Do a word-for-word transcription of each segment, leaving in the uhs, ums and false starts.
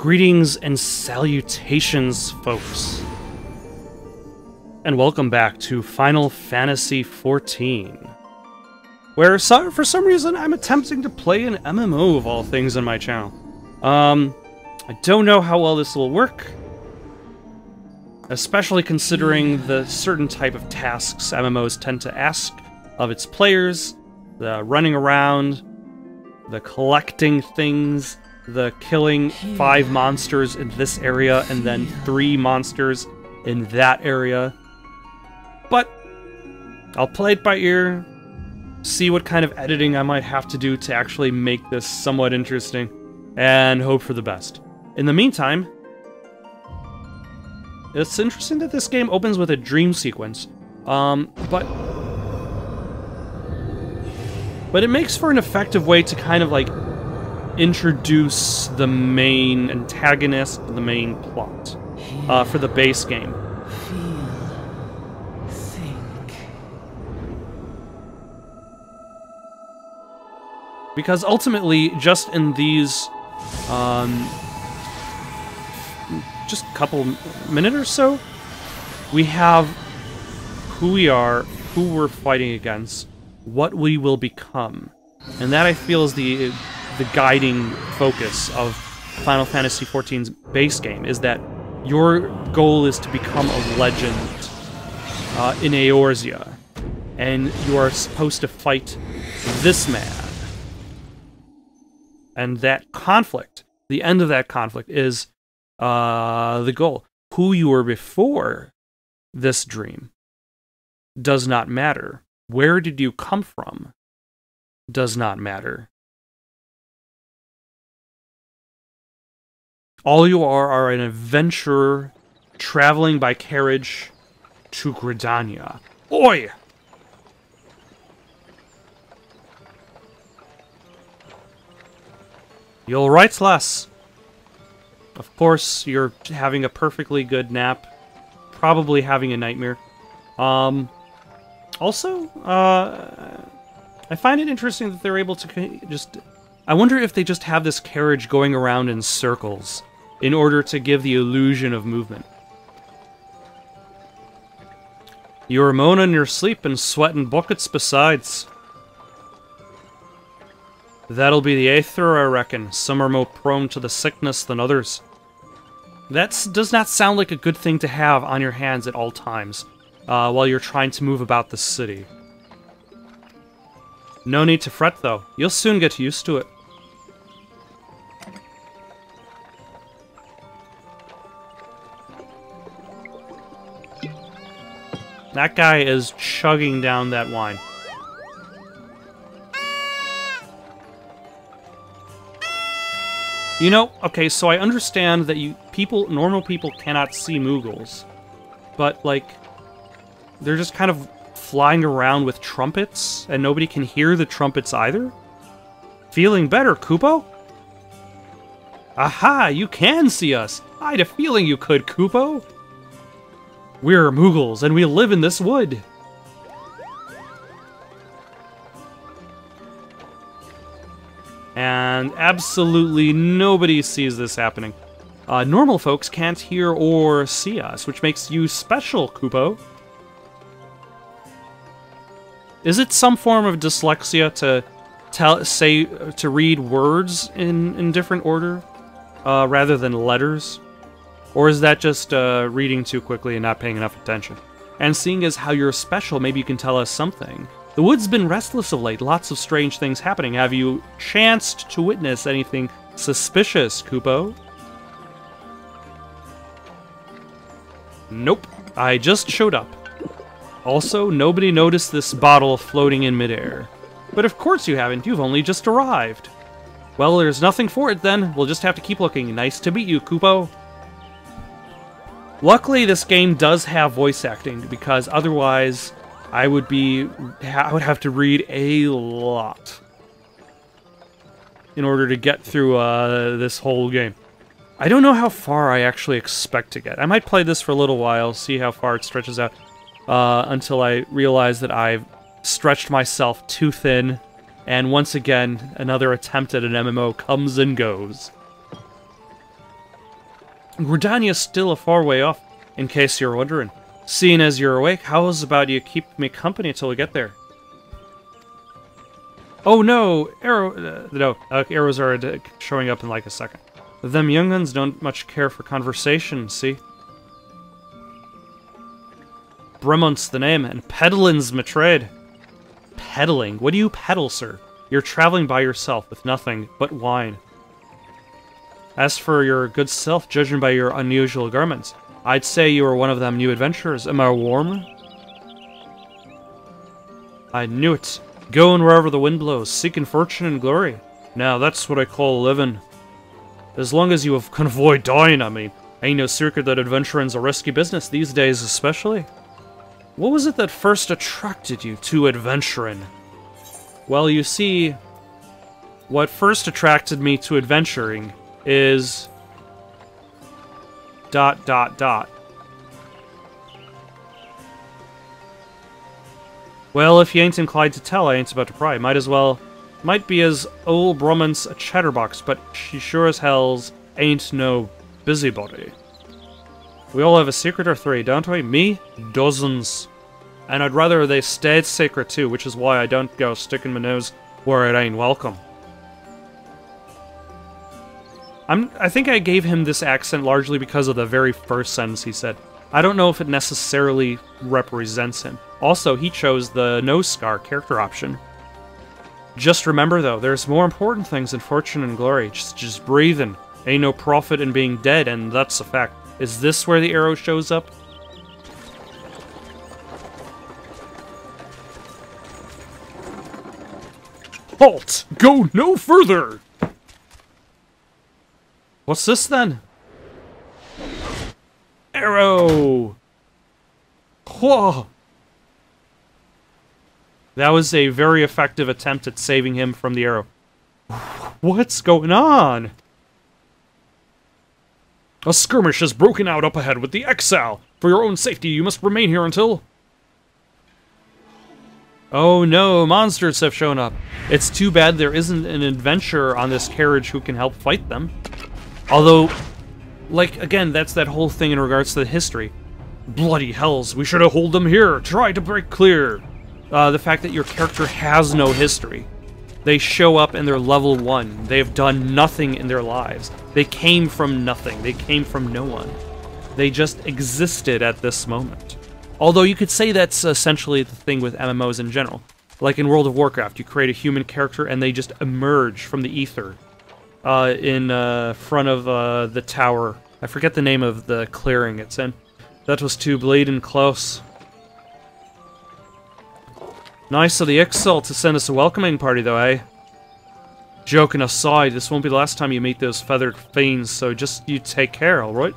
Greetings and salutations, folks. And welcome back to Final Fantasy fourteen. Where, so, for some reason, I'm attempting to play an M M O of all things on my channel. Um, I don't know how well this will work. Especially considering the certain type of tasks M M Os tend to ask of its players. The running around, the collecting things, the killing five monsters in this area and then three monsters in that area. But I'll play it by ear, see what kind of editing I might have to do to actually make this somewhat interesting, and hope for the best. In the meantime, it's interesting that this game opens with a dream sequence, um, but... But it makes for an effective way to kind of, like, introduce the main antagonist, the main plot, uh, for the base game. Feel. Think. Because ultimately, just in these, um... just a couple minutes or so, we have who we are, who we're fighting against, what we will become. And that, I feel, is the the guiding focus of Final Fantasy fourteen's base game, is that your goal is to become a legend uh, in Eorzea, and you are supposed to fight this man. And that conflict, the end of that conflict, is uh, the goal. Who you were before this dream does not matter. Where did you come from does not matter. All you are are an adventurer traveling by carriage to Gridania. Oi! You'll right, lass. Of course, you're having a perfectly good nap. Probably having a nightmare. Um... Also, uh, I find it interesting that they're able to just... I wonder if they just have this carriage going around in circles in order to give the illusion of movement. You were moaning your sleep and sweating buckets besides. That'll be the Aether, I reckon. Some are more prone to the sickness than others. That does not sound like a good thing to have on your hands at all times. Uh, while you're trying to move about the city. No need to fret, though. You'll soon get used to it. That guy is chugging down that wine. You know, okay, so I understand that you people, normal people cannot see Moogles. But, like... they're just kind of flying around with trumpets, and nobody can hear the trumpets either. Feeling better, Kupo? Aha, you can see us! I had a feeling you could, Kupo! We're Moogles, and we live in this wood! And absolutely nobody sees this happening. Uh, normal folks can't hear or see us, which makes you special, Kupo. Is it some form of dyslexia to tell, say, to read words in, in different order uh, rather than letters? Or is that just uh, reading too quickly and not paying enough attention? And seeing as how you're special, maybe you can tell us something. The wood's been restless of late, lots of strange things happening. Have you chanced to witness anything suspicious, Kupo? Nope, I just showed up. Also, nobody noticed this bottle floating in midair. But of course you haven't, you've only just arrived. Well, there's nothing for it then, we'll just have to keep looking. Nice to meet you, Kupo. Luckily, this game does have voice acting, because otherwise I would be... I would have to read a lot in order to get through uh, this whole game. I don't know how far I actually expect to get. I might play this for a little while, see how far it stretches out. Uh, until I realize that I've stretched myself too thin, and once again, another attempt at an M M O comes and goes. Gridania's still a far way off, in case you're wondering. Seeing as you're awake, how's about you keep me company till we get there? Oh no, arrow, uh, no, uh, arrows are uh, showing up in like a second. Them young uns don't much care for conversation, see? Bremont's the name, and peddlin's my trade. Peddling? What do you peddle, sir? You're traveling by yourself with nothing but wine. As for your good self, judging by your unusual garments, I'd say you are one of them new adventurers. Am I warm? I knew it. Going wherever the wind blows, seeking fortune and glory. Now that's what I call living. As long as you have can avoid dying, I mean. Ain't no secret that adventuring's a risky business, these days especially. What was it that first attracted you to adventuring? Well, you see, what first attracted me to adventuring is... dot dot dot. Well, if you ain't inclined to tell, I ain't about to pry. Might as well... Might be as old Brahman's a chatterbox, but she sure as hell's ain't no busybody. We all have a secret or three, don't we? Me? Dozens. And I'd rather they stayed secret too, which is why I don't go sticking my nose where it ain't welcome. I'm, I think I gave him this accent largely because of the very first sentence he said. I don't know if it necessarily represents him. Also, he chose the no scar character option. Just remember, though, there's more important things than fortune and glory. Just, just breathing. Ain't no profit in being dead, and that's a fact. Is this where the arrow shows up? Halt! Go no further! What's this, then? Arrow! Whoa! That was a very effective attempt at saving him from the arrow. What's going on? A skirmish has broken out up ahead with the Ixal. For your own safety, you must remain here until... Oh no, monsters have shown up. It's too bad there isn't an adventurer on this carriage who can help fight them. Although, like, again, that's that whole thing in regards to the history. Bloody hells, we should have holed them here. Try to break clear. Uh, the fact that your character has no history. They show up and they're level one. They have done nothing in their lives. They came from nothing. They came from no one. They just existed at this moment. Although you could say that's essentially the thing with M M Os in general. Like in World of Warcraft, you create a human character and they just emerge from the ether uh, in uh, front of uh, the tower. I forget the name of the clearing it's in. That was too bleeding close. Nice of the Ixal to send us a welcoming party, though, eh? Joking aside, this won't be the last time you meet those feathered fiends, so just you take care, alright?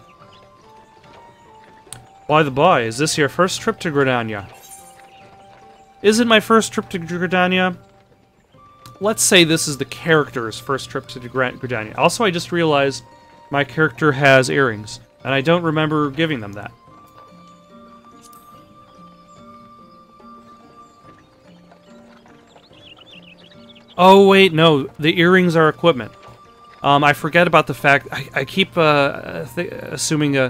By the by, is this your first trip to Gridania? Is it my first trip to Gridania? Let's say this is the character's first trip to Gridania. Also, I just realized my character has earrings, and I don't remember giving them that. Oh, wait, no. The earrings are equipment. Um, I forget about the fact... I, I keep, uh, th assuming, uh...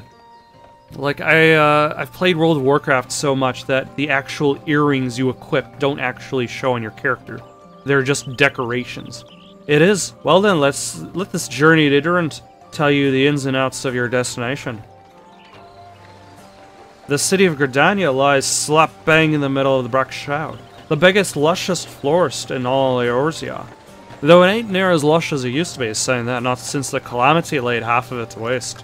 Like, I, uh, I've played World of Warcraft so much that the actual earrings you equip don't actually show on your character. They're just decorations. It is. Well then, let's... Let this journey to Aether tell you the ins and outs of your destination. The city of Gridania lies slap bang in the middle of the Black Shroud. The biggest, lushest florist in all Eorzea. Though it ain't near as lush as it used to be, saying that not since the Calamity laid half of it to waste.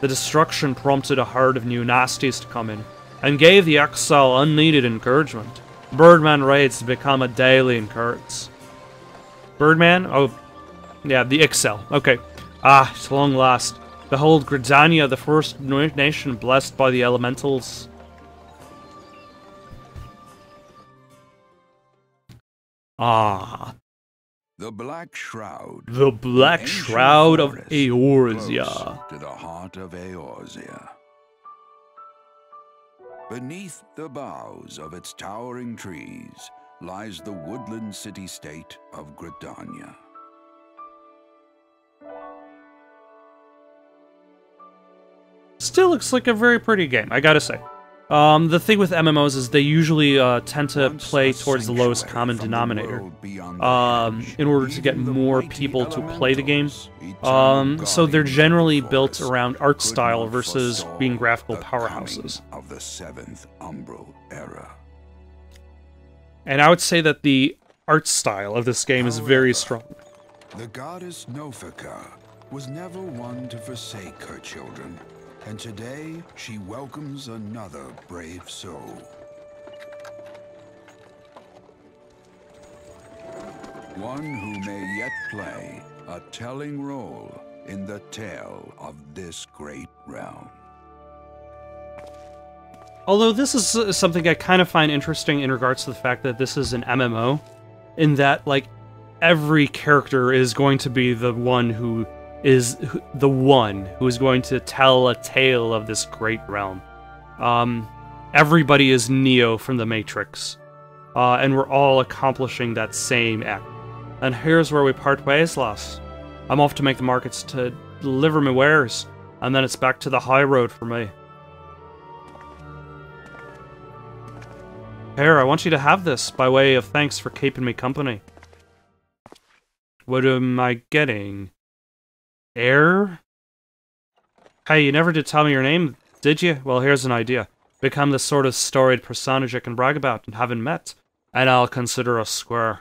The destruction prompted a herd of new nasties to come in, and gave the Ixal unneeded encouragement. Birdman raids to become a daily occurrence. Birdman? Oh, yeah, the Ixal. Okay. Ah, it's long last. Behold Gridania, the first nation blessed by the elementals. Ah. The Black Shroud. The Black Shroud of Eorzea. To the heart of Eorzea. Beneath the boughs of its towering trees lies the woodland city-state of Gridania. still looks like a very pretty game, I gotta say. Um, the thing with M M Os is they usually uh, tend to play towards the lowest common denominator um, in order to get more people to play the game. Um, so they're generally built around art style versus being graphical powerhouses. And I would say that the art style of this game is very strong. The goddess Nophica was never one to forsake her children, and today she welcomes another brave soul. One who may yet play a telling role in the tale of this great realm. Although this is something I kind of find interesting in regards to the fact that this is an M M O, in that, like, every character is going to be the one who is the one who is going to tell a tale of this great realm. Um, everybody is Neo from the Matrix, uh, and we're all accomplishing that same act. And here's where we part ways, lass. I'm off to make the markets to deliver my wares, and then it's back to the high road for me. Here, I want you to have this by way of thanks for keeping me company. What am I getting? Air? Hey, you never did tell me your name, did you? Well, here's an idea. Become the sort of storied personage I can brag about and haven't met, and I'll consider us square.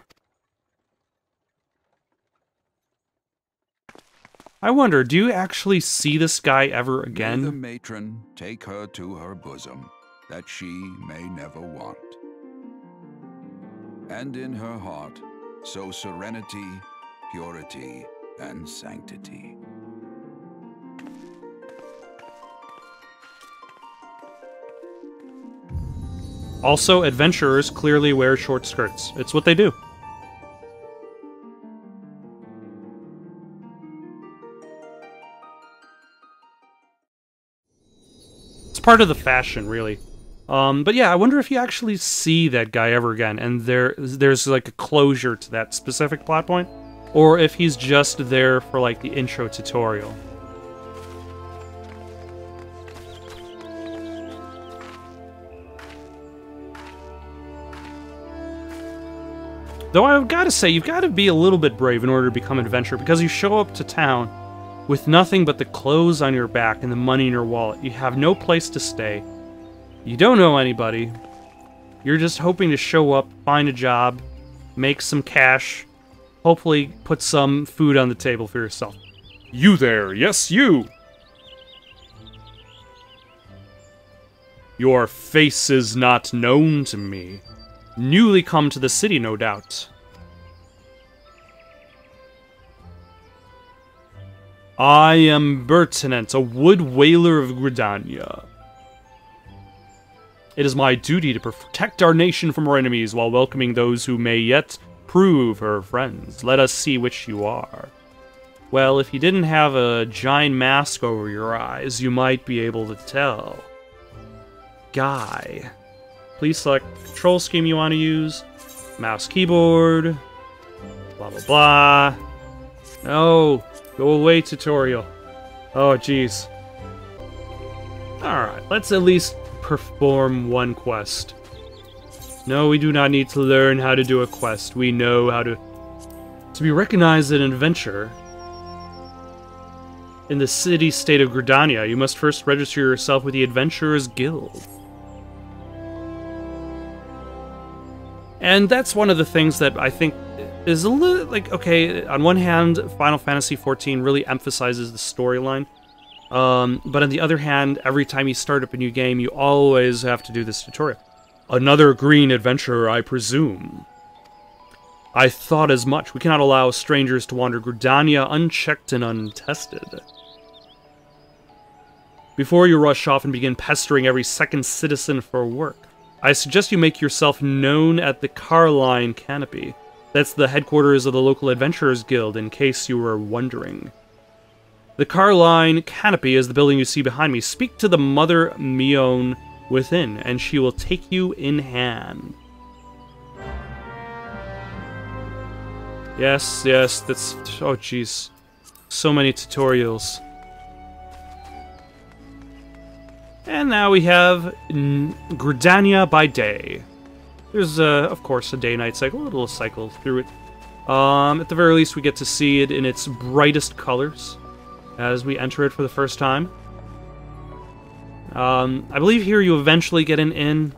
I wonder, do you actually see this guy ever again? May the matron take her to her bosom, that she may never want. And in her heart, so serenity, purity, and sanctity. Also, adventurers clearly wear short skirts. It's what they do. It's part of the fashion, really. Um, but yeah, I wonder if you actually see that guy ever again, and there, there's like a closure to that specific plot point. Or if he's just there for, like, the intro tutorial. Though I've got to say, you've got to be a little bit brave in order to become an adventurer, because you show up to town with nothing but the clothes on your back and the money in your wallet. You have no place to stay. You don't know anybody. You're just hoping to show up, find a job, make some cash, hopefully put some food on the table for yourself. You there, yes you! Your face is not known to me. Newly come to the city, no doubt. I am Bertinent, a wood whaler of Gridania. It is my duty to protect our nation from our enemies while welcoming those who may yet prove her friends. Let us see which you are. Well, if you didn't have a giant mask over your eyes, you might be able to tell. Guy. Please select the control scheme you want to use. Mouse keyboard. Blah, blah, blah. No. Go away, tutorial. Oh, jeez. Alright, let's at least perform one quest. No, we do not need to learn how to do a quest. We know how to... To be recognized as an adventurer in the city-state of Gridania, you must first register yourself with the Adventurers Guild. And that's one of the things that I think is a little... Like, okay, on one hand, Final Fantasy fourteen really emphasizes the storyline. Um, but on the other hand, every time you start up a new game, you always have to do this tutorial. Another green adventurer, I presume. I thought as much. We cannot allow strangers to wander Gridania unchecked and untested. Before you rush off and begin pestering every second citizen for work, I suggest you make yourself known at the Carline Canopy. That's the headquarters of the local Adventurers Guild, in case you were wondering. The Carline Canopy is the building you see behind me. Speak to the Mother Miounne within, and she will take you in hand. Yes, yes, that's... Oh, jeez. So many tutorials. And now we have Gridania by day. There's, uh, of course, a day-night cycle. A little cycle through it. Um, at the very least, we get to see it in its brightest colors as we enter it for the first time. Um, I believe here you eventually get an inn.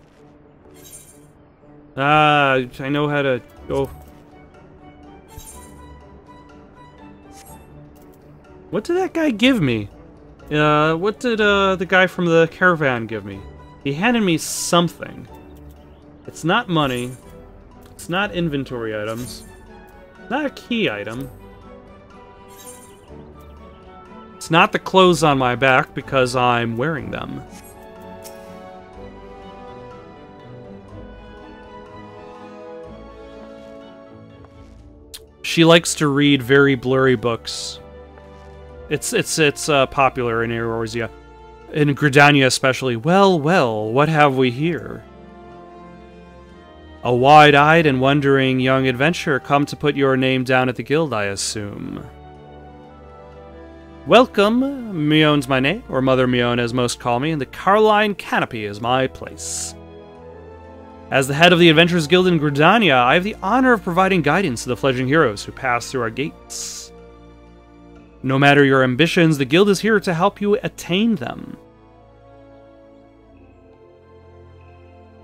Ah, uh, I know how to go. What did that guy give me? Uh, what did uh, the guy from the caravan give me? He handed me something. It's not money. It's not inventory items. Not a key item. It's not the clothes on my back because I'm wearing them. She likes to read very blurry books. It's it's it's uh, popular in Eorzea, in Gridania especially. Well, well, what have we here? A wide-eyed and wondering young adventurer come to put your name down at the guild, I assume. Welcome, Miounne's my name, or Mother Miounne as most call me, and the Carline Canopy is my place. As the head of the Adventurers Guild in Gridania, I have the honor of providing guidance to the fledgling heroes who pass through our gates. No matter your ambitions, the guild is here to help you attain them.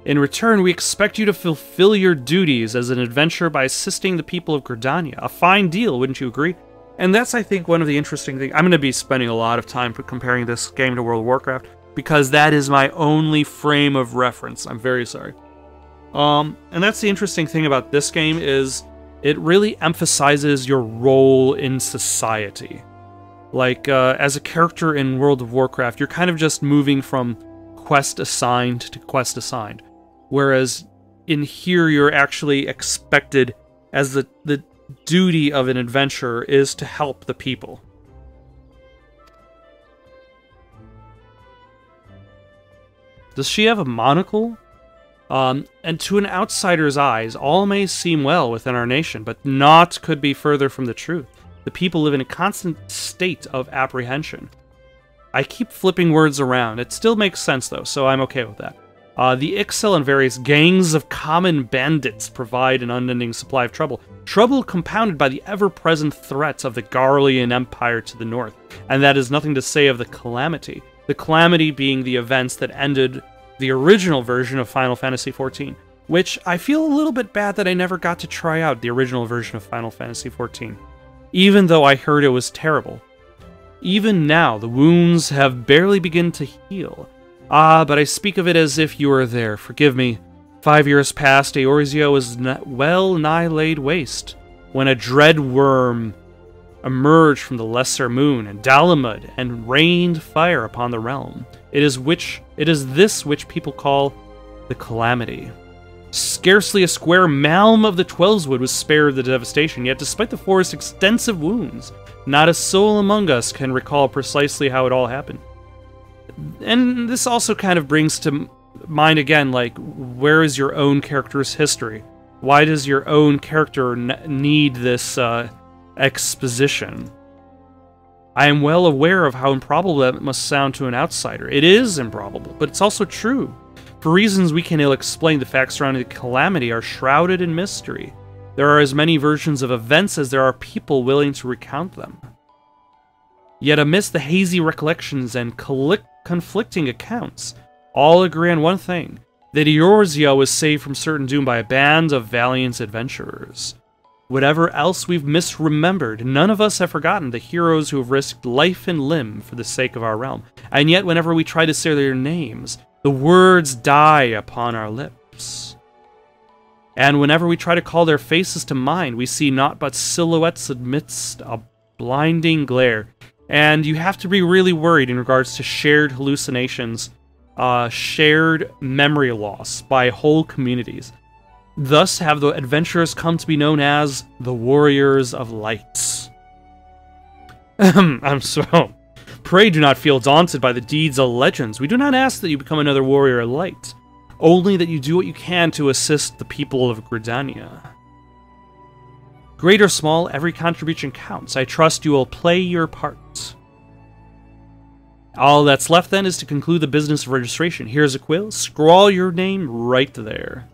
In return, we expect you to fulfill your duties as an adventurer by assisting the people of Gridania. A fine deal, wouldn't you agree? And that's, I think, one of the interesting things. I'm going to be spending a lot of time comparing this game to World of Warcraft, because that is my only frame of reference. I'm very sorry. Um, and that's the interesting thing about this game, is it really emphasizes your role in society. Like, uh, as a character in World of Warcraft, you're kind of just moving from quest assigned to quest assigned. Whereas in here, you're actually expected, as the, the duty of an adventurer is to help the people. Does she have a monocle? Um, and to an outsider's eyes, all may seem well within our nation, but naught could be further from the truth. The people live in a constant state of apprehension. I keep flipping words around. It still makes sense, though, so I'm okay with that. Uh, the Ixal and various gangs of common bandits provide an unending supply of trouble. Trouble compounded by the ever-present threats of the Garlean Empire to the north. And that is nothing to say of the Calamity. The Calamity being the events that ended the original version of Final Fantasy fourteen. Which, I feel a little bit bad that I never got to try out the original version of Final Fantasy fourteen. Even though I heard it was terrible. Even now, the wounds have barely begun to heal. Ah, but I speak of it as if you were there. Forgive me. Five years past, Eorzea was well nigh laid waste, when a dread worm emerged from the lesser moon and Dalamud and rained fire upon the realm. It is which it is this which people call the Calamity. Scarcely a square malm of the Twelveswood was spared the devastation, yet despite the forest's extensive wounds, not a soul among us can recall precisely how it all happened. And this also kind of brings to mind again, like, where is your own character's history? Why does your own character n need this uh, exposition? I am well aware of how improbable that must sound to an outsider. It is improbable, but it's also true. For reasons we can ill explain, the facts surrounding the Calamity are shrouded in mystery. There are as many versions of events as there are people willing to recount them. Yet amidst the hazy recollections and collic conflicting accounts, all agree on one thing, that Eorzea was saved from certain doom by a band of valiant adventurers. Whatever else we've misremembered, none of us have forgotten the heroes who have risked life and limb for the sake of our realm. And yet whenever we try to say their names, the words die upon our lips. And whenever we try to call their faces to mind, we see naught but silhouettes amidst a blinding glare. And you have to be really worried in regards to shared hallucinations, uh, shared memory loss by whole communities. Thus have the adventurers come to be known as the Warriors of Light. I'm so... Pray do not feel daunted by the deeds of legends. We do not ask that you become another Warrior of Light, only that you do what you can to assist the people of Gridania. Great or small, every contribution counts. I trust you will play your part. All that's left then is to conclude the business of registration. Here's a quill. Scrawl your name right there.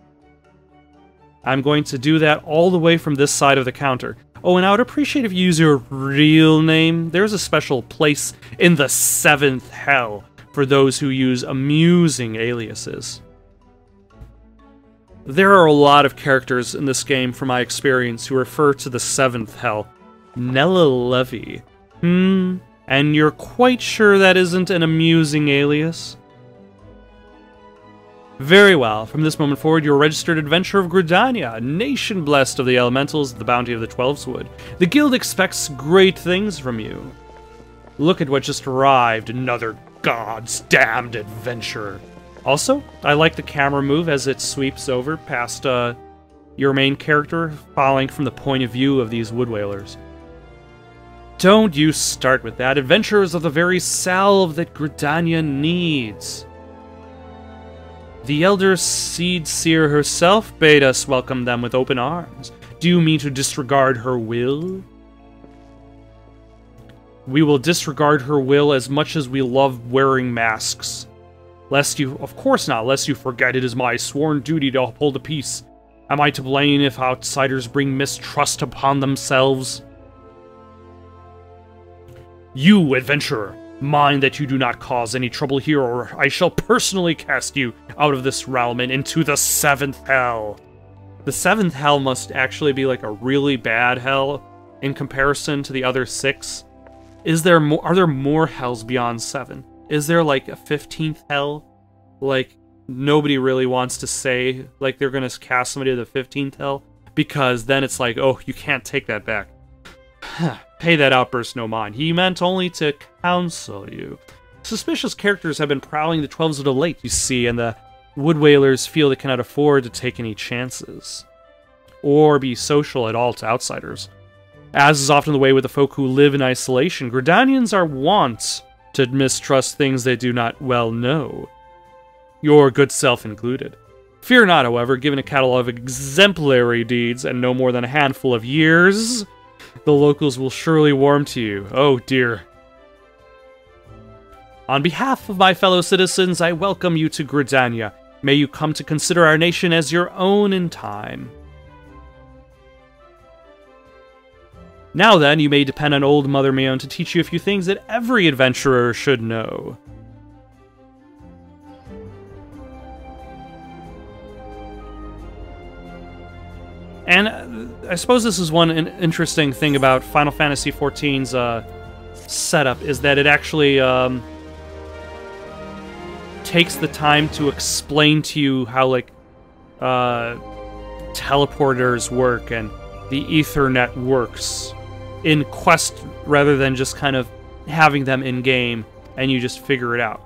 I'm going to do that all the way from this side of the counter. Oh, and I would appreciate if you use your real name. There's a special place in the seventh hell for those who use amusing aliases. There are a lot of characters in this game, from my experience, who refer to the seventh hell. Nella Levy. Hmm. And you're quite sure that isn't an amusing alias? Very well. From this moment forward, you're a registered adventurer of Gridania, a nation blessed of the elementals and the bounty of the Twelveswood. The guild expects great things from you. Look at what just arrived, another god's damned adventurer. Also, I like the camera move as it sweeps over past uh, your main character, following from the point of view of these wood whalers. Don't you start with that. Adventurers are the very salve that Gridania needs. The Elder Seed Seer herself bade us welcome them with open arms. Do you mean to disregard her will? We will disregard her will as much as we love wearing masks. Lest you, of course not, lest you forget it is my sworn duty to uphold the peace. Am I to blame if outsiders bring mistrust upon themselves? You, adventurer, mind that you do not cause any trouble here, or I shall personally cast you out of this realm and into the seventh hell. The seventh hell must actually be like a really bad hell in comparison to the other six. Is there more, are there more hells beyond seven? Is there like a fifteenth hell? Like, nobody really wants to say like they're gonna cast somebody to the fifteenth hell, because then it's like, oh, you can't take that back. Pay that outburst no mind. He meant only to counsel you. Suspicious characters have been prowling the twelves of the late, you see, and the wood whalers feel they cannot afford to take any chances, or be social at all to outsiders. As is often the way with the folk who live in isolation, Gridanians are wont to mistrust things they do not well know, your good self included. Fear not, however, given a catalog of exemplary deeds and no more than a handful of years, the locals will surely warm to you. Oh dear. On behalf of my fellow citizens, I welcome you to Gridania. May you come to consider our nation as your own in time. Now then, you may depend on old Mother Miounne to teach you a few things that every adventurer should know. And I suppose this is one interesting thing about Final Fantasy fourteen's uh, setup, is that it actually um, takes the time to explain to you how, like, uh, teleporters work and the Ethernet works in Quest, rather than just kind of having them in game and you just figure it out.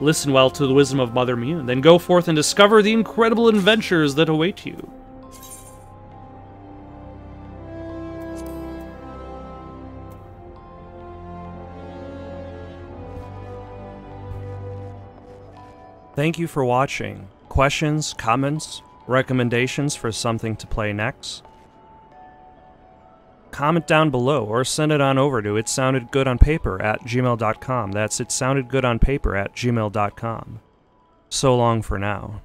Listen well to the wisdom of Mother Miounne, then go forth and discover the incredible adventures that await you. Thank you for watching. Questions, comments, recommendations for something to play next? Comment down below or send it on over to it sounded good on paper at gmail dot com. That's it sounded good on paper at gmail dot com. So long for now.